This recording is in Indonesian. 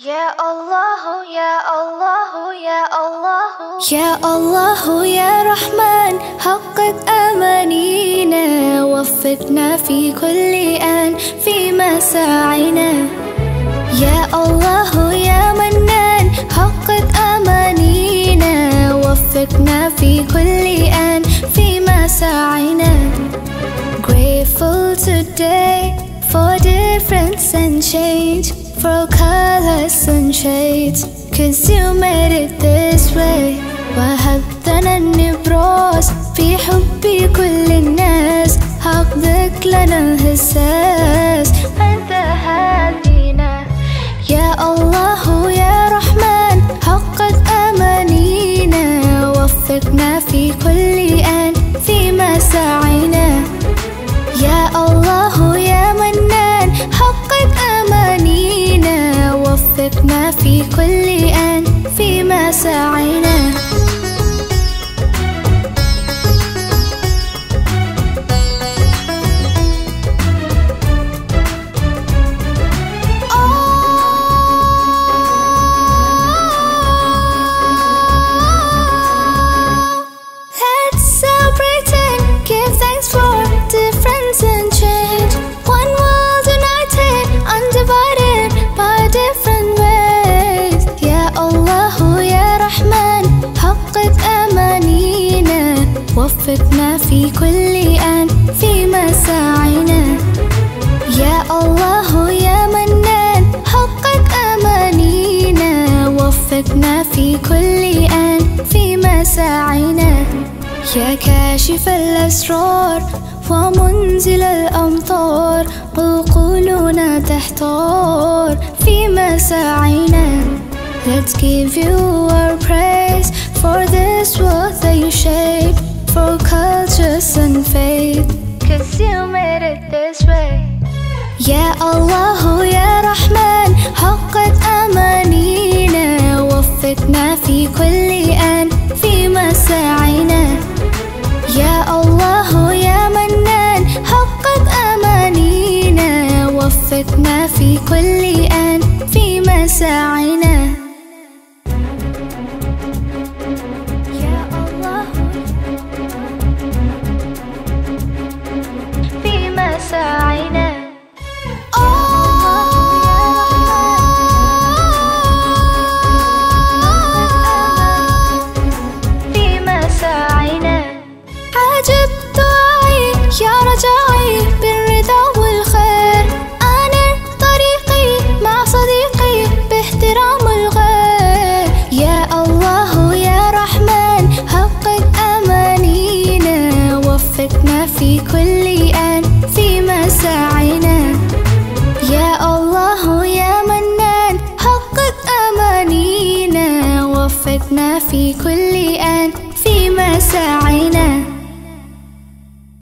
Ya Allah, Ya Allah, Ya Allah, Ya Allah, Ya Rahman, haqqat amanina, wafiqna fi kulli an, fi masa'ina. Ya Allah, Ya Mannan, haqqat amanina, wafiqna fi kulli an, fi masa'ina. Grateful today for difference and change, for colors and shades, 'cause you made it this way. وهبتنا النبراس في حب كل الناس، حقك لنا الهساس، أنت هادينا. يا الله يا رحمن، حقق أمانينا، وفقنا في كل آن فيما سعينا. يا الله يا منان، حقق أمانينا، وفقنا في كل آن فيما سعينا. وفقنا في كل آن فيما سعينا. يا الله يا منان، حقق أمانينا، وفقنا في كل آن فيما سعينا. يا كاشف الأسرار ومنزل الأمطار، عقولنا تحتار فيما سعينا. Let's give you our praise for this world that you shape, for cultures and faith, 'cause you made it this way. Ya Allah, Ya Rahman, haqqat amanina, wafiqna fi kulli an, fi ma sa'ina. Ya Allah, Ya Mannan, haqqat amanina, wafiqna fi kulli an, fi ma sa'ina. في كل آن فيما سعينا. يا الله يا منان، حقق أمانينا، وفقنا في كل آن فيما سعينا.